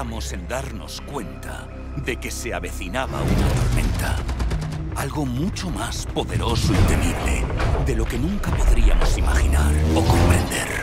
tardamos en darnos cuenta de que se avecinaba una tormenta. Algo mucho más poderoso y temible de lo que nunca podríamos imaginar o comprender.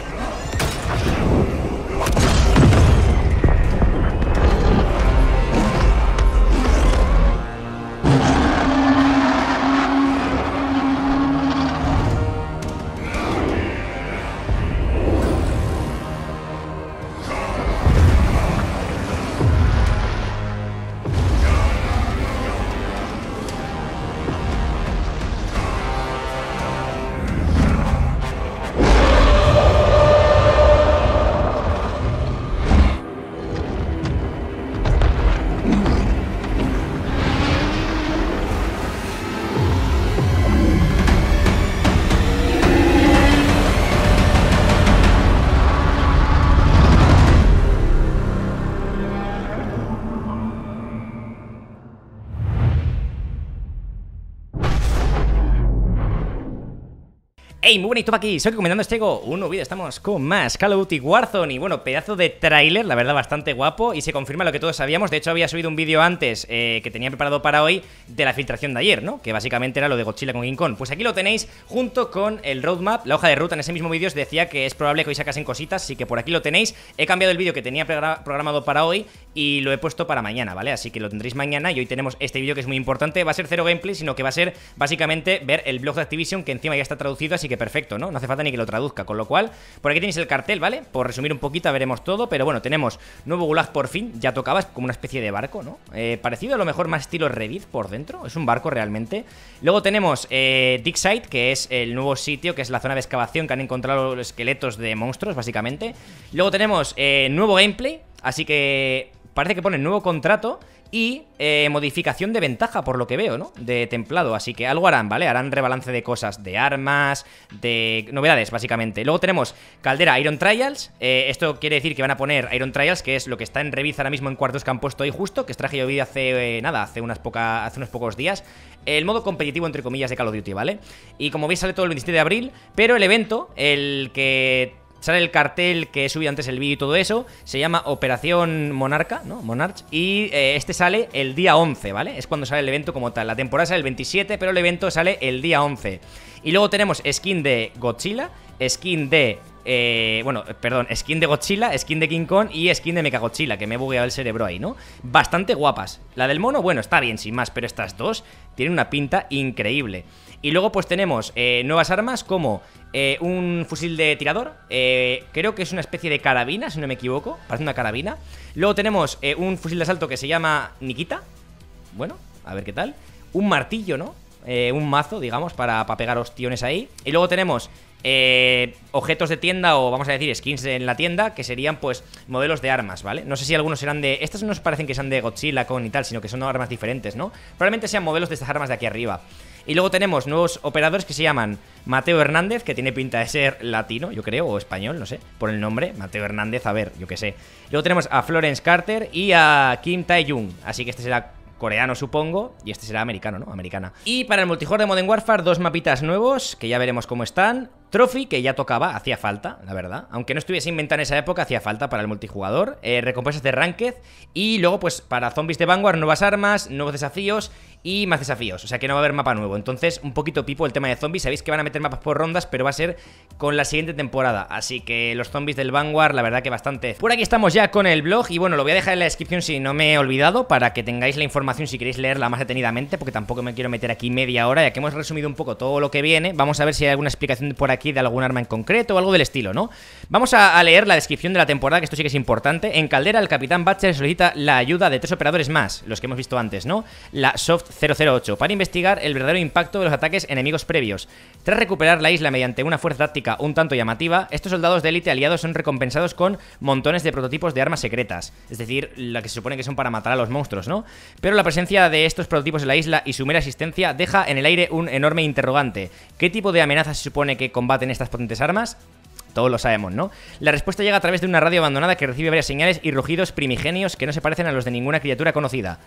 Hey, muy bonito aquí, soy Comentando Estego, un nuevo vídeo, estamos con más Call of Duty Warzone. Y bueno, pedazo de tráiler, la verdad bastante guapo. Y se confirma lo que todos sabíamos, de hecho había subido un vídeo antes que tenía preparado para hoy, de la filtración de ayer, ¿no? Que básicamente era lo de Godzilla con King Kong. Pues aquí lo tenéis junto con el roadmap, la hoja de ruta. En ese mismo vídeo os decía que es probable que hoy sacasen cositas, así que por aquí lo tenéis. He cambiado el vídeo que tenía programado para hoy y lo he puesto para mañana, ¿vale? Así que lo tendréis mañana y hoy tenemos este vídeo que es muy importante. Va a ser cero gameplay, sino que va a ser básicamente ver el blog de Activision, que encima ya está traducido, así que perfecto, ¿no? No hace falta ni que lo traduzca, con lo cual por aquí tenéis el cartel, ¿vale? Por resumir un poquito, veremos todo, pero bueno, tenemos nuevo gulag por fin, ya tocaba, es como una especie de barco, ¿no? Parecido a lo mejor más estilo Reddit por dentro, es un barco realmente. Luego tenemos Dig Site, que es el nuevo sitio, que es la zona de excavación que han encontrado los esqueletos de monstruos, básicamente. Luego tenemos nuevo gameplay, así que parece que ponen nuevo contrato y modificación de ventaja, por lo que veo, ¿no? De templado, así que algo harán, ¿vale? Harán rebalance de cosas, de armas, de novedades, básicamente. Luego tenemos Caldera Iron Trials. Esto quiere decir que van a poner Iron Trials, que es lo que está en revista ahora mismo en cuartos que han puesto ahí justo, que os traje yo vídeo hace, hace unos pocos días. El modo competitivo, entre comillas, de Call of Duty, ¿vale? Y como veis sale todo el 27 de abril, pero el evento, el que... sale el cartel que he subido antes el vídeo y todo eso, se llama Operación Monarca, ¿no? Monarch. Y este sale el día 11, ¿vale? Es cuando sale el evento como tal. La temporada sale el 27, pero el evento sale el día 11. Y luego tenemos skin de Godzilla, skin de... skin de Godzilla, skin de King Kong y skin de Mechagodzilla, que me he bugueado el cerebro ahí, ¿no? Bastante guapas. La del mono, bueno, está bien sin más, pero estas dos tienen una pinta increíble. Y luego pues tenemos nuevas armas como un fusil de tirador, creo que es una especie de carabina, si no me equivoco, parece una carabina. Luego tenemos un fusil de asalto que se llama Nikita, bueno, a ver qué tal. Un martillo, ¿no? Un mazo, digamos, para pegar ostiones ahí. Y luego tenemos... objetos de tienda, o vamos a decir skins en la tienda, que serían pues modelos de armas, ¿vale? No sé si algunos serán de... estas no nos parecen que sean de Godzilla, Kong y tal, sino que son armas diferentes, ¿no? Probablemente sean modelos de estas armas de aquí arriba. Y luego tenemos nuevos operadores que se llaman Mateo Hernández, que tiene pinta de ser latino, yo creo, o español, no sé, por el nombre Mateo Hernández, a ver, yo qué sé. Luego tenemos a Florence Carter y a Kim Tae-Jung, así que este será... coreano, supongo, y este será americano, ¿no? Americana. Y para el multijugador de Modern Warfare, dos mapitas nuevos, que ya veremos cómo están. Trophy, que ya tocaba, hacía falta, la verdad. Aunque no estuviese inventado en esa época, hacía falta para el multijugador. Recompensas de Ranked. Y luego, pues, para zombies de Vanguard, nuevas armas, nuevos desafíos y más desafíos. O sea que no va a haber mapa nuevo. Entonces, un poquito pipo el tema de zombies. Sabéis que van a meter mapas por rondas, pero va a ser con la siguiente temporada. Así que los zombies del Vanguard, la verdad que bastante. Por aquí estamos ya con el blog. Y bueno, lo voy a dejar en la descripción si no me he olvidado, para que tengáis la información si queréis leerla más detenidamente, porque tampoco me quiero meter aquí media hora, ya que hemos resumido un poco todo lo que viene. Vamos a ver si hay alguna explicación por aquí de algún arma en concreto o algo del estilo, ¿no? Vamos a leer la descripción de la temporada, que esto sí que es importante. En Caldera, el Capitán Batcher solicita la ayuda de tres operadores más, los que hemos visto antes, ¿no? La Soft 008, para investigar el verdadero impacto de los ataques enemigos previos. Tras recuperar la isla mediante una fuerza táctica un tanto llamativa, estos soldados de élite aliados son recompensados con montones de prototipos de armas secretas, es decir, la que se supone que son para matar a los monstruos, ¿no? Pero la presencia de estos prototipos en la isla y su mera existencia deja en el aire un enorme interrogante. ¿Qué tipo de amenaza se supone que combaten estas potentes armas? Todos lo sabemos, ¿no? La respuesta llega a través de una radio abandonada que recibe varias señales y rugidos primigenios que no se parecen a los de ninguna criatura conocida.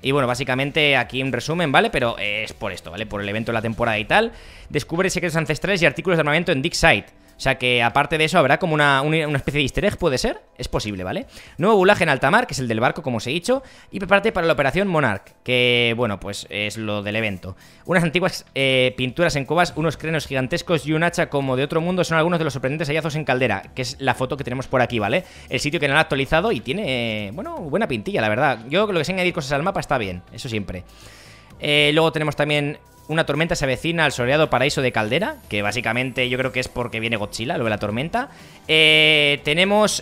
Y bueno, básicamente aquí un resumen, ¿vale? Pero es por esto, ¿vale? Por el evento de la temporada y tal. Descubre secretos ancestrales y artículos de armamento en Dig Site. O sea que aparte de eso habrá como una especie de easter egg, ¿puede ser? Es posible, ¿vale? Nuevo bulaje en alta mar, que es el del barco, como os he dicho. Y prepárate para la operación Monarch, que, bueno, pues es lo del evento. Unas antiguas pinturas en cuevas, unos cráneos gigantescos y un hacha como de otro mundo son algunos de los sorprendentes hallazgos en Caldera, que es la foto que tenemos por aquí, ¿vale? El sitio que no han actualizado y tiene, bueno, buena pintilla, la verdad. Yo creo que si añadir cosas al mapa está bien, eso siempre. Luego tenemos también... Una tormenta se avecina al soleado paraíso de Caldera, que básicamente yo creo que es porque viene Godzilla, lo de la tormenta. Tenemos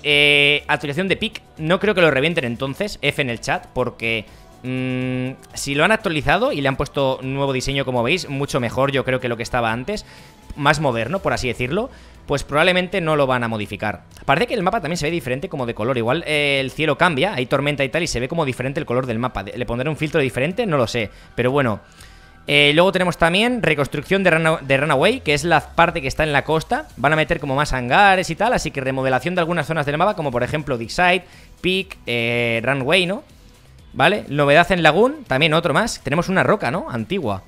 actualización de pick. No creo que lo revienten entonces, F en el chat, porque si lo han actualizado y le han puesto nuevo diseño, como veis, mucho mejor yo creo que lo que estaba antes, más moderno, por así decirlo, pues probablemente no lo van a modificar. Parece que el mapa también se ve diferente, como de color. Igual el cielo cambia, hay tormenta y tal, y se ve como diferente el color del mapa. ¿Le pondrán un filtro diferente? No lo sé, pero bueno... luego tenemos también reconstrucción de Runaway, que es la parte que está en la costa. Van a meter como más hangares y tal, así que remodelación de algunas zonas del mapa, como por ejemplo Dickside, Peak, Runway, ¿no? ¿Vale? Novedad en Lagoon, también otro más. Tenemos una roca, ¿no? Antigua.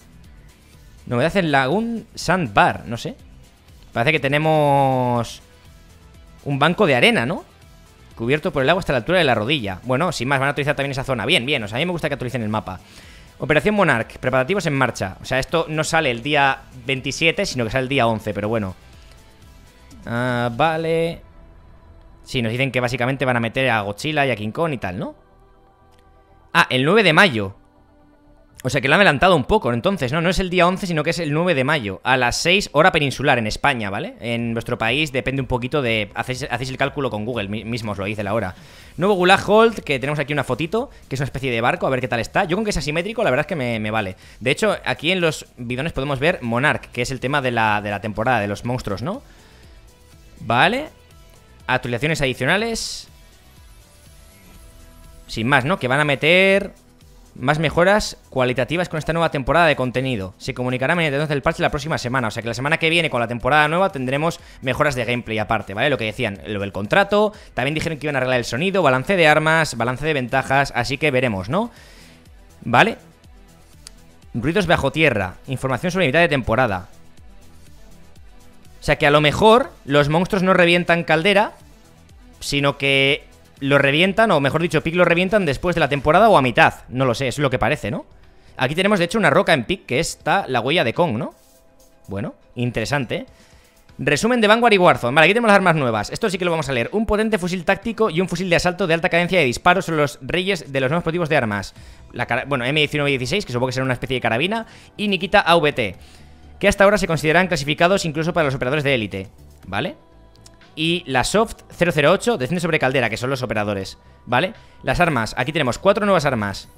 Novedad en Lagoon Sandbar, no sé. Parece que tenemos un banco de arena, ¿no? Cubierto por el agua hasta la altura de la rodilla. Bueno, sin más, van a actualizar también esa zona. Bien, bien, o sea, a mí me gusta que actualicen el mapa. Operación Monarch, preparativos en marcha. O sea, esto no sale el día 27, sino que sale el día 11, pero bueno. Vale. Sí, nos dicen que básicamente van a meter a Godzilla y a King Kong y tal, ¿no? Ah, el 9 de mayo. O sea, que lo han adelantado un poco, entonces, ¿no? No es el día 11, sino que es el 9 de mayo, a las 6 hora peninsular en España, ¿vale? En vuestro país depende un poquito de... Hacéis el cálculo con Google, mismo os lo hice la hora. Nuevo Gulag Hold, que tenemos aquí una fotito, que es una especie de barco, a ver qué tal está. Yo con que es asimétrico, la verdad es que me vale. De hecho, aquí en los bidones podemos ver Monarch, que es el tema de la temporada, de los monstruos, ¿no? Vale. Actualizaciones adicionales. Sin más, ¿no? Que van a meter... Más mejoras cualitativas con esta nueva temporada de contenido. Se comunicará mediante el parche la próxima semana. O sea que la semana que viene con la temporada nueva tendremos mejoras de gameplay aparte, ¿vale? Lo que decían, lo del contrato. También dijeron que iban a arreglar el sonido, balance de armas, balance de ventajas. Así que veremos, ¿no? ¿Vale? Ruidos bajo tierra. Información sobre mitad de temporada. O sea que a lo mejor los monstruos no revientan Caldera, sino que... Lo revientan, o mejor dicho, Pick lo revientan después de la temporada o a mitad. No lo sé, es lo que parece, ¿no? Aquí tenemos, de hecho, una roca en Pick, que está la huella de Kong, ¿no? Bueno, interesante, ¿eh? Resumen de Vanguard y Warzone. Vale, aquí tenemos las armas nuevas. Esto sí que lo vamos a leer. Un potente fusil táctico y un fusil de asalto de alta cadencia de disparos son los reyes de los nuevos tipos de armas. Bueno, M19-16, que supongo que será una especie de carabina, y Nikita AVT, que hasta ahora se consideran clasificados incluso para los operadores de élite, ¿vale? Y la Soft 008 desciende sobre Caldera, que son los operadores, ¿vale? Las armas, aquí tenemos 4 nuevas armas.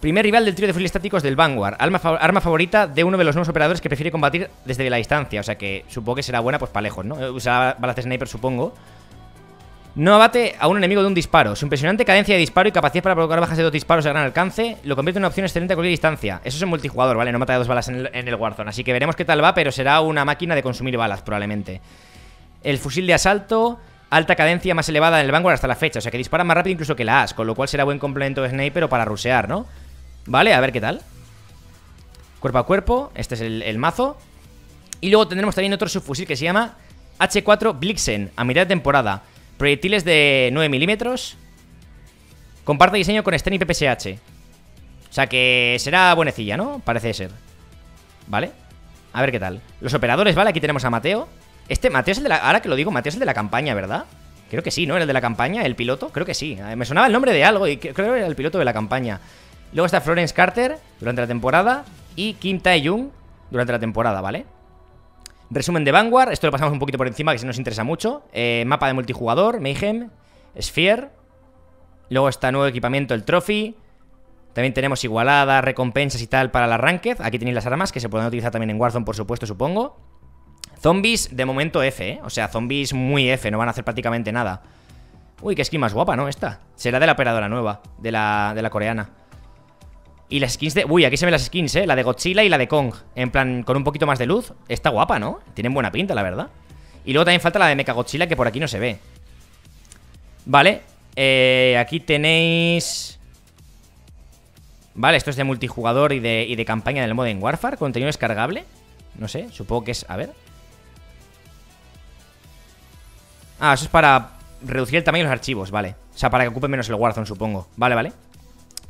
Primer rival del trío de fusiles tácticos del Vanguard. Arma favorita de uno de los nuevos operadores que prefiere combatir desde la distancia. O sea que supongo que será buena pues para lejos, ¿no? Usará balas de sniper, supongo. No abate a un enemigo de un disparo. Su impresionante cadencia de disparo y capacidad para provocar bajas de 2 disparos a gran alcance lo convierte en una opción excelente a cualquier distancia. Eso es en multijugador, ¿vale? No mata de 2 balas en el Warzone. Así que veremos qué tal va, pero será una máquina de consumir balas probablemente. El fusil de asalto, alta cadencia más elevada en el Vanguard hasta la fecha. O sea que dispara más rápido incluso que la AS, con lo cual será buen complemento de sniper o para rushear, ¿no? Vale, a ver qué tal. Cuerpo a cuerpo, este es el mazo. Y luego tendremos también otro subfusil que se llama H4 Blixen, a mitad de temporada. Proyectiles de 9 milímetros. Comparte diseño con Sten y PPSH. O sea que será buenecilla, ¿no? Parece ser. Vale, a ver qué tal. Los operadores, ¿vale? Aquí tenemos a Mateo. Este Mateo es el de la... Ahora que lo digo, Mateo es el de la campaña, ¿verdad? Creo que sí, ¿no? ¿Era el de la campaña? ¿El piloto? Creo que sí. Me sonaba el nombre de algo y creo que era el piloto de la campaña. Luego está Florence Carter durante la temporada y Kim Tae-Jung durante la temporada, ¿vale? Resumen de Vanguard. Esto lo pasamos un poquito por encima, que se nos interesa mucho. Mapa de multijugador, Mayhem Sphere. Luego está nuevo equipamiento, el Trophy. También tenemos igualadas, recompensas y tal para la Ranked. Aquí tenéis las armas que se pueden utilizar también en Warzone, por supuesto, supongo. Zombies, de momento F, ¿eh? O sea, zombies muy F, no van a hacer prácticamente nada. Uy, qué skin más guapa, ¿no? Esta será de la operadora nueva, de la coreana. Y las skins de... Uy, aquí se ven las skins, ¿eh? La de Godzilla y la de Kong. En plan, con un poquito más de luz. Está guapa, ¿no? Tienen buena pinta, la verdad. Y luego también falta la de Mechagodzilla, que por aquí no se ve. Vale, aquí tenéis... Vale, esto es de multijugador y de campaña del Modern Warfare. Contenido descargable. No sé, supongo que es... A ver... Ah, eso es para reducir el tamaño de los archivos, vale. O sea, para que ocupen menos el Warzone, supongo. Vale, vale.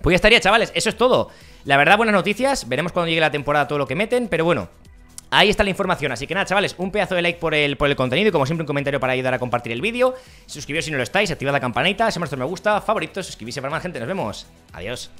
Pues ya estaría, chavales, eso es todo. La verdad, buenas noticias, veremos cuando llegue la temporada todo lo que meten, pero bueno, ahí está la información. Así que nada, chavales, un pedazo de like por el contenido y como siempre un comentario para ayudar a compartir el vídeo. Suscribiros si no lo estáis, activad la campanita, si me gusta, favoritos, suscribirse para más gente. Nos vemos, adiós.